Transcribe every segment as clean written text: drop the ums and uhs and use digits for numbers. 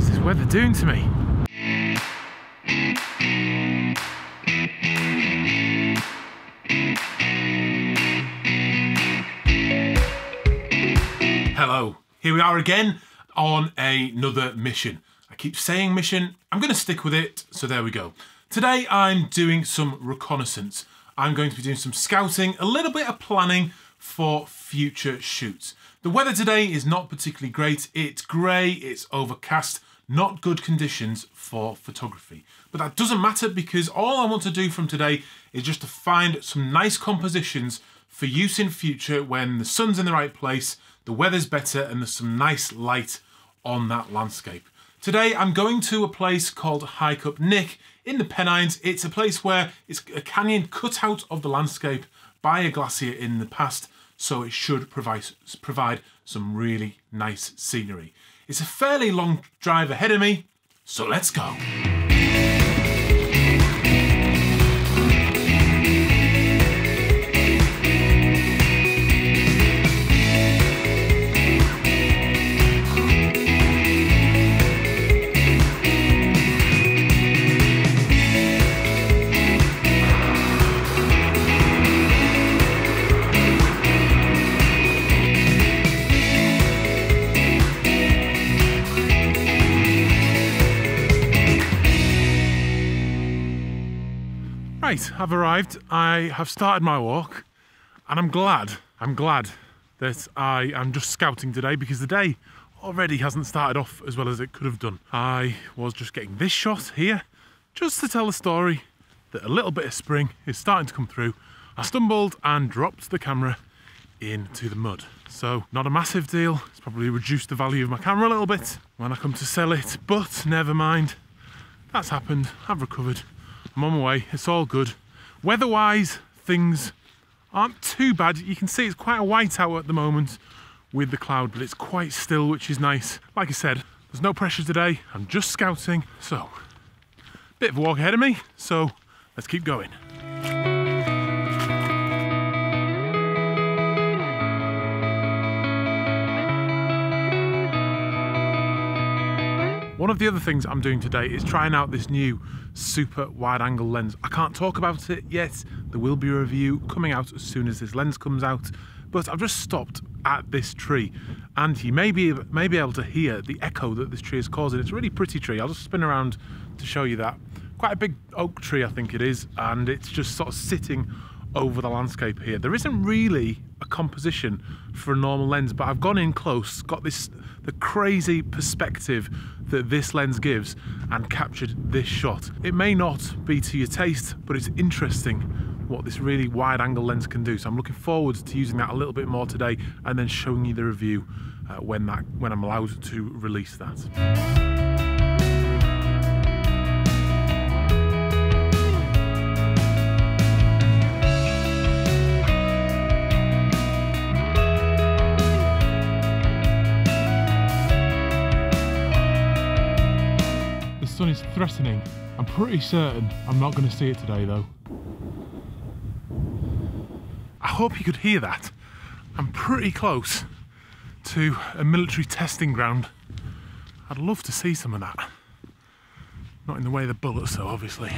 What's this weather doing to me? Hello, here we are again on another mission. I keep saying mission, I'm going to stick with it, so there we go. Today I'm doing some reconnaissance. I'm going to be doing some scouting, a little bit of planning for future shoots. The weather today is not particularly great. It's grey, it's overcast, not good conditions for photography. But that doesn't matter because all I want to do from today is just to find some nice compositions for use in future when the sun's in the right place, the weather's better, and there's some nice light on that landscape. Today I'm going to a place called High Cup Nick in the Pennines. It's a place where it's a canyon cut out of the landscape by a glacier in the past, so it should provide some really nice scenery. It's a fairly long drive ahead of me, so let's go. Right, I've arrived, I have started my walk, and I'm glad that I am just scouting today because the day already hasn't started off as well as it could have done. I was just getting this shot here, just to tell the story that a little bit of spring is starting to come through. I stumbled and dropped the camera into the mud. So, not a massive deal, it's probably reduced the value of my camera a little bit when I come to sell it, but never mind, that's happened, I've recovered. I'm on my way, it's all good. Weather-wise, things aren't too bad. You can see it's quite a whiteout at the moment with the cloud, but it's quite still, which is nice. Like I said, there's no pressure today. I'm just scouting, so bit of a walk ahead of me, so let's keep going. One of the other things I'm doing today is trying out this new super wide angle lens. I can't talk about it yet. There will be a review coming out as soon as this lens comes out, but I've just stopped at this tree and you may be able to hear the echo that this tree is causing. It's a really pretty tree. I'll just spin around to show you that. Quite a big oak tree, I think it is, and it's just sort of sitting over the landscape here. There isn't really a composition for a normal lens, but I've gone in close, got the crazy perspective that this lens gives, and captured this shot. It may not be to your taste, but it's interesting what this really wide angle lens can do. So I'm looking forward to using that a little bit more today and then showing you the review when I'm allowed to release that. The sun is threatening. I'm pretty certain I'm not going to see it today though. I hope you could hear that. I'm pretty close to a military testing ground. I'd love to see some of that. Not in the way of the bullets though, obviously.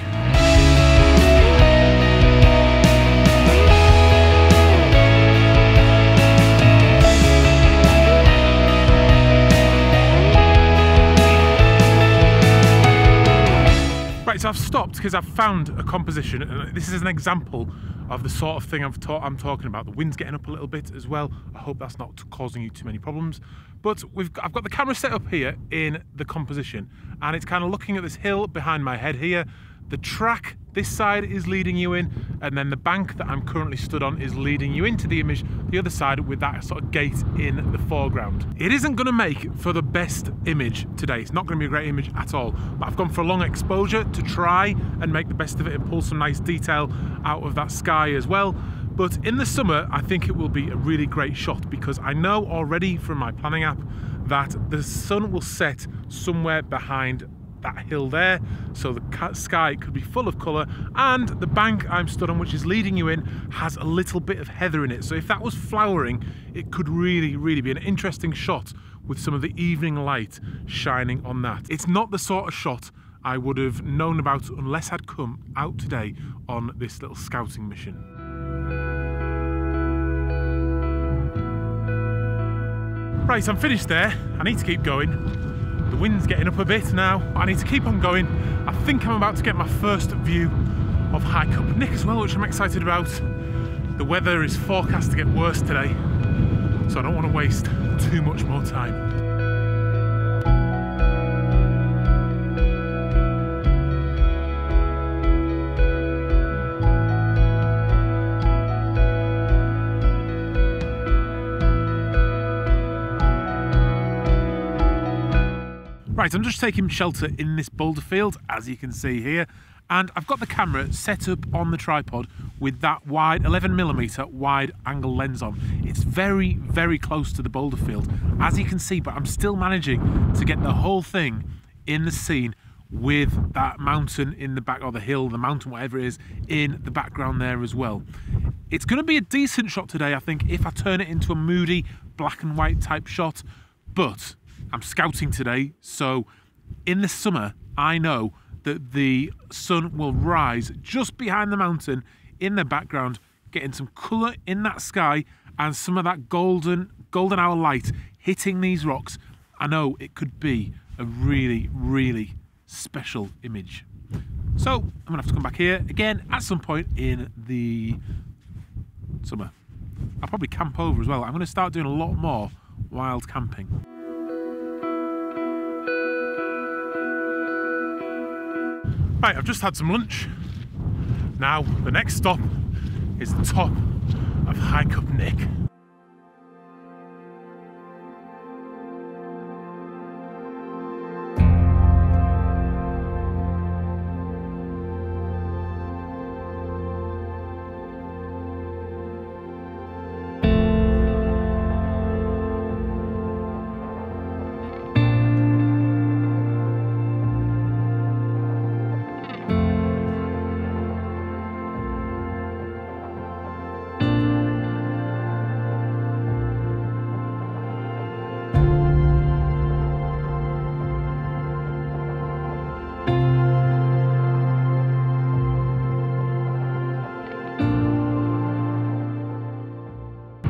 Right, so I've stopped because I've found a composition, and this is an example of the sort of thing I'm talking about. The wind's getting up a little bit as well. I hope that's not causing you too many problems. But I've got the camera set up here in the composition, and it's kind of looking at this hill behind my head here. The track this side is leading you in, and then the bank that I'm currently stood on is leading you into the image, the other side with that sort of gate in the foreground. It isn't going to make for the best image today. It's not going to be a great image at all, but I've gone for a long exposure to try and make the best of it and pull some nice detail out of that sky as well. But in the summer, I think it will be a really great shot because I know already from my planning app that the sun will set somewhere behind that hill there, so the sky could be full of colour, and the bank I'm stood on, which is leading you in, has a little bit of heather in it, so if that was flowering it could really be an interesting shot with some of the evening light shining on that. It's not the sort of shot I would have known about unless I'd come out today on this little scouting mission. Right, I'm finished there. I need to keep going. The wind's getting up a bit now. I need to keep on going. I think I'm about to get my first view of High Cup Nick as well, which I'm excited about. The weather is forecast to get worse today, so I don't want to waste too much more time. Right, I'm just taking shelter in this boulder field, as you can see here, and I've got the camera set up on the tripod with that wide 11mm wide angle lens on. It's very close to the boulder field, as you can see, but I'm still managing to get the whole thing in the scene with that mountain in the back, or the hill, the mountain, whatever it is, in the background there as well. It's going to be a decent shot today, I think, if I turn it into a moody black and white type shot, but I'm scouting today, so in the summer I know that the sun will rise just behind the mountain in the background, getting some colour in that sky and some of that golden hour light hitting these rocks. I know it could be a really special image. So I'm gonna have to come back here again at some point in the summer. I'll probably camp over as well. I'm gonna start doing a lot more wild camping. Right, I've just had some lunch. Now, the next stop is the top of High Cup Nick.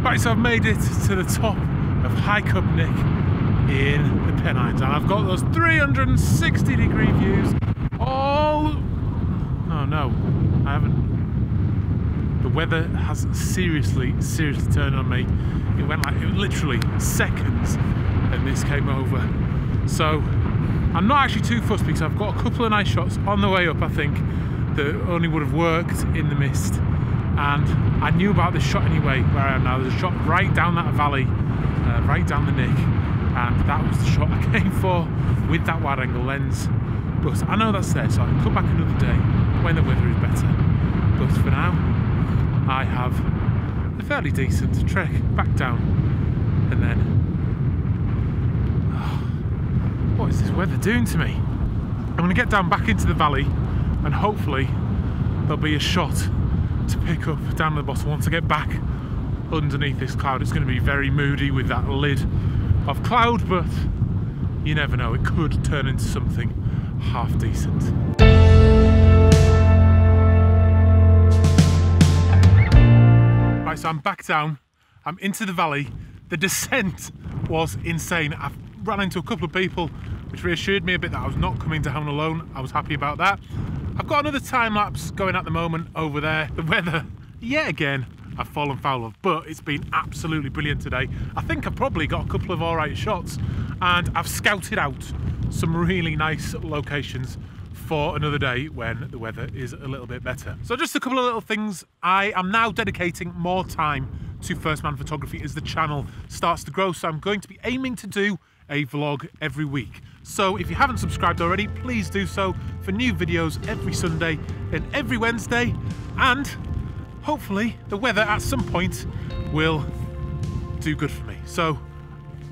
Right, so I've made it to the top of High Cup Nick in the Pennines, and I've got those 360-degree views all... Oh no, I haven't. The weather has seriously turned on me. It went like, literally seconds, and this came over. So, I'm not actually too fussed because I've got a couple of nice shots on the way up, I think, that only would have worked in the mist. And I knew about this shot anyway, where I am now. There's a shot right down that valley, right down the Nick, and that was the shot I came for with that wide angle lens. But I know that's there, so I can come back another day when the weather is better. But for now, I have a fairly decent trek back down, and then, oh, what is this weather doing to me? I'm gonna get down back into the valley, and hopefully there'll be a shot to pick up down the bottom. Once I get back underneath this cloud, it's going to be very moody with that lid of cloud, but you never know, it could turn into something half decent. Right, so I'm back down, I'm into the valley. The descent was insane. I've run into a couple of people, which reassured me a bit that I was not coming down alone. I was happy about that. I've got another time lapse going at the moment over there. The weather, yet again, I've fallen foul of, but it's been absolutely brilliant today. I think I've probably got a couple of all right shots, and I've scouted out some really nice locations for another day when the weather is a little bit better. So just a couple of little things. I am now dedicating more time to First Man Photography as the channel starts to grow, so I'm going to be aiming to do a vlog every week. So if you haven't subscribed already, please do so for new videos every Sunday and every Wednesday, and hopefully the weather at some point will do good for me. So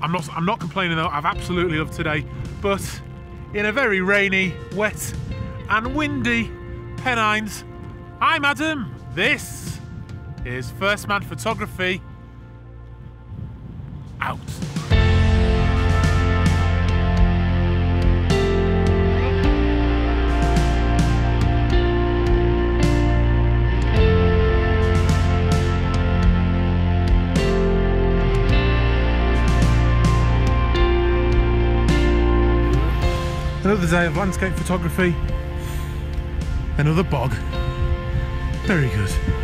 I'm not complaining though, I've absolutely loved today, but in a very rainy, wet and windy Pennines. I'm Adam, this is First Man Photography, out. Another day of landscape photography, another bog, very good.